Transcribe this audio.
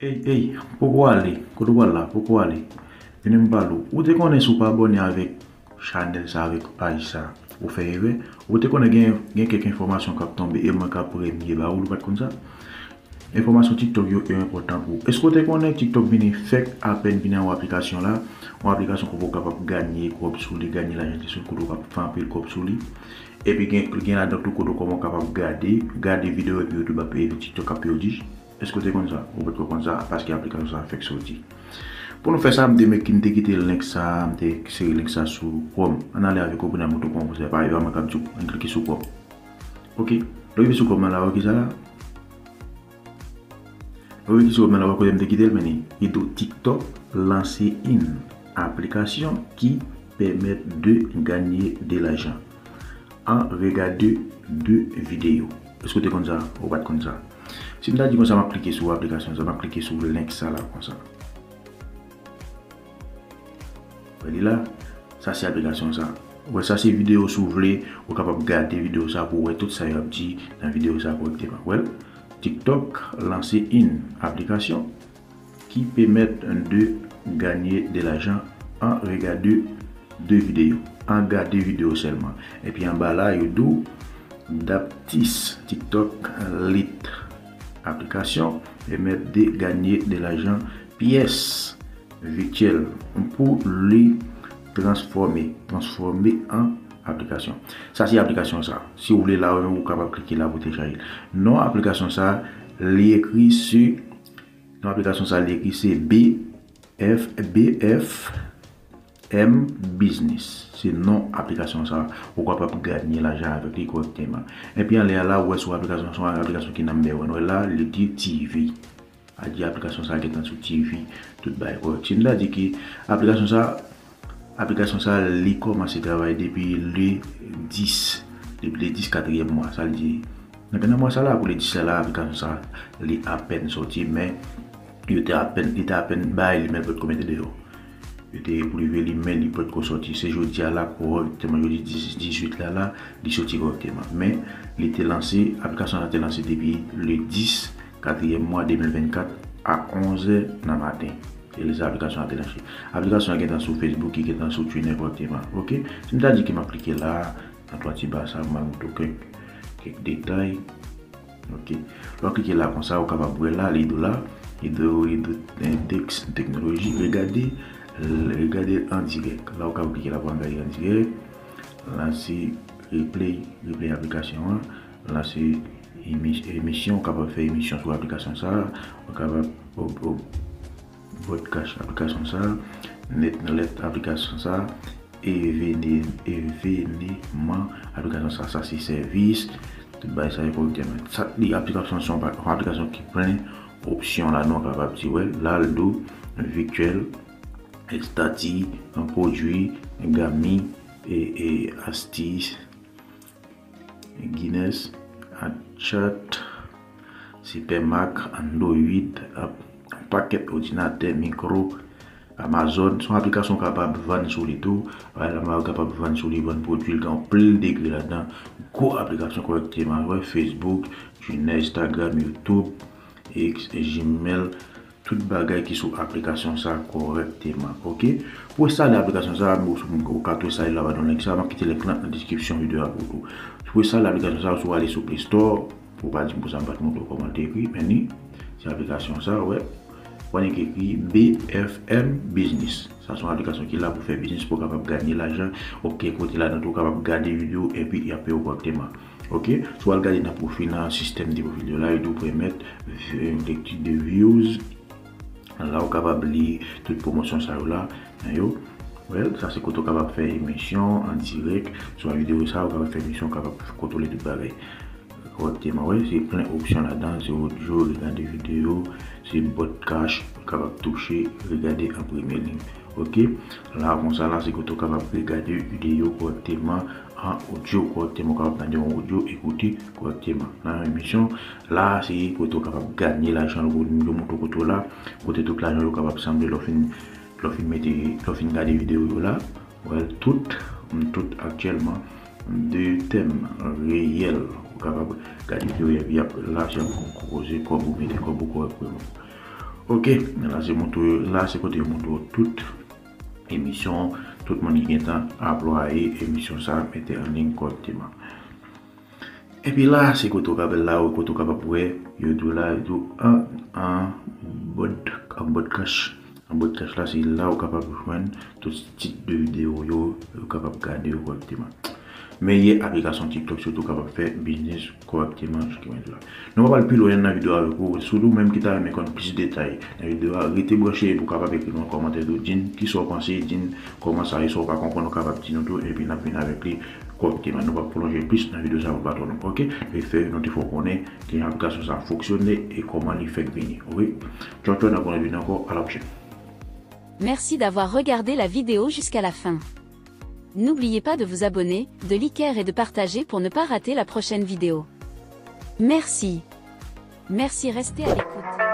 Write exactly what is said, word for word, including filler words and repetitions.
Hey, hey, pourquoi aller? Pourquoi là? Pourquoi aller? Je ne sais pas. Ou te connais ou pas abonné avec Chanel, avec Païssa, ou Ferré, ou te connais quelques informations qui tombent et moi qui premier, bah, ou pas comme ça. Information TikTok est importante pour vous. Est-ce que vous connaissez TikTok vient fait à peine bien en application là, en application qu'on est capable de gagner, qu'on est gagner la gente sur qu'on est capable de faire un peu de et puis qu'il y a d'autres qu'on est capable de garder, garder vidéos et puis YouTube et TikTok à perdu. Est-ce que vous êtes comme ça? Vous êtes comme ça parce que l'application a fait sortir. Pour nous faire ça, je vais quitter le link ça, je vais quitter le link ça sur Chrome. On aller avec vous dans mon Chrome, vous savez pas, il va me cliquer sur Chrome. Ok, le cliquer sur Chrome là, ok ça là. Vous voyez que maintenant vous avez quitté le menu. Et donc TikTok lance une application qui permet de gagner de l'argent en regardant deux vidéos. Est-ce que tu es comme ça ou pas comme ça? Si vous avez dit que ça m'a cliqué sur l'application, ça m'a cliqué sur le link ça là comme ça. Vous voyez là, ça c'est l'application ça. Ouais, ça c'est vidéo souvelée, vous êtes capable de regarder vidéo ça pour voir tout ça y a dit dans la vidéo ça correctement. Well, TikTok lance une application qui permet de gagner de l'argent en regardant deux vidéos, en regardant vidéos seulement. Et puis en bas là, il y a deux d'aptis TikTok lit application permet de gagner de l'argent pièces virtuelles pour les transformer, transformer en application. Ça c'est application ça. Si vous voulez là, vous pouvez capable cliquer là pour télécharger. Non, application ça, l'écrit sur non, application ça, l'écrit c'est F B F M Business. C'est non application ça, vous pouvez capable gagner l'argent avec les correctement. Et puis on est là où est sur application sur application qui n'a pas là, le dit T V. A dit application ça qui est sur T V, tout bail correct. Là dit que application ça Application ça, elle commence à travailler depuis le dix, depuis le dix quatrième mois, ça le dit. Maintenant, moi, ça là, pour le dix, là, l'application ça, elle est à peine sortie, mais il était à peine, il était à peine, bah, il met votre comité de l'eau. Il était pour lever l'email, il peut être sorti. C'est jeudi à la correctement, jeudi dix-huit là, là, il sortit correctement. Mais, il était lancé, l'application a été lancée depuis le dix, quatrième mois deux mille vingt-quatre à onze heures dans le matin. Et les applications à télécharger. Application qui est sur Facebook, qui est sur Twitter, correctement. Ok? Si je dis que m'appliquer là, en trois petits bas, ça m'a montré quelques détails. Ok? Alors, cliquez là comme ça, vous pouvez voir là, les deux là, les deux, les deux, texte, technologie. Regardez, regardez en direct. Là, vous pouvez cliquer là pour regarder en direct. Là, c'est replay, replay application. Là, c'est émission. Vous pouvez faire émission sur l'application ça. Vous pouvez votre cache application ça, netnet application ça, événement application ça, ça c'est service, tout bah ça ça les applications sont pas applications qui prennent option là non capable de là le dos virtuel, extati, un produit, gami et et astis, Guinness, chat, supermarc, Android app paquet ordinateur micro Amazon son application capable de vendre sur les tout voilà marque capable de vendre sur les bons produits dans plein degré là-dedans gros application correctement ouais, Facebook, Instagram, YouTube, X, Gmail tout bagage qui sont application ça correctement. OK pour ça l'application ça vous pouvez ça là dans le ça quitter le lien dans la description vidéo pour vous. Pour ça l'application ça vous allez sur Play Store pour pas dire pour ça pas montrer comment écrit mais c'est l'application ça ouais. On a écrit B F M Business. Ça c'est une application qui est là pour faire business, pour capable gagner l'argent. Ok, côté là, nous capable garder vidéo et puis il y a peu correctement. Ok, soit regarder dans profil, dans le système de profil là, il nous permet une lecture de views. Là, on capable lire toute promotion ça là. Yo, well, ça c'est quand on capable faire émission en direct sur la vidéo ça, on capable faire émission, capable contrôler tout pareil. Correctement, oui, c'est plein d'options là-dedans, c'est autre jour, regarder vidéo, c'est podcast, capable toucher, regarder en première ligne. Ok, là, comme ça, là, c'est que tu es capable de regarder vidéo correctement, en audio correctement, capable d'entendre en audio, écouter correctement. Dans l'émission, là, c'est que tu es capable de gagner l'argent, le montant côté là, côté tout l'argent, tu es capable de sembler l'offre de regarder vidéo là, tout, tout actuellement. de thèmes réels capable de via l'argent composé comme vous mettez comme beaucoup. Ok, là c'est mon tour, là c'est côté mon tour toute émission, tout le monde qui est à employer émission ça mettait en ligne correctement. Et puis là c'est côté capable là côté capable pour YouTube là tout un un bon un bon cash. En bas de cache là c'est là où capable de joindre tout type de vidéo yo capable garder correctement. Mais il y a application TikTok surtout capable de faire business correctement jusqu'à là. Nous va pas plus loin dans la vidéo avec vous, surtout même qui t'a aimé qu'on plus de détails. La vidéo restez branché pour capable écrire un commentaire de din qui sont pensé din comment ça ils sont pas comprendre capable de dire tout et puis n'a venir avec lui correctement. Nous va prolonger plus dans la vidéo ça va pas trop. OK, et faire notre faut connaître que l'application ça fonctionne et comment il fait venir. Oui. Ciao ciao, on revient encore à la prochaine. Merci d'avoir regardé la vidéo jusqu'à la fin. N'oubliez pas de vous abonner, de liker et de partager pour ne pas rater la prochaine vidéo. Merci. Merci, restez à l'écoute.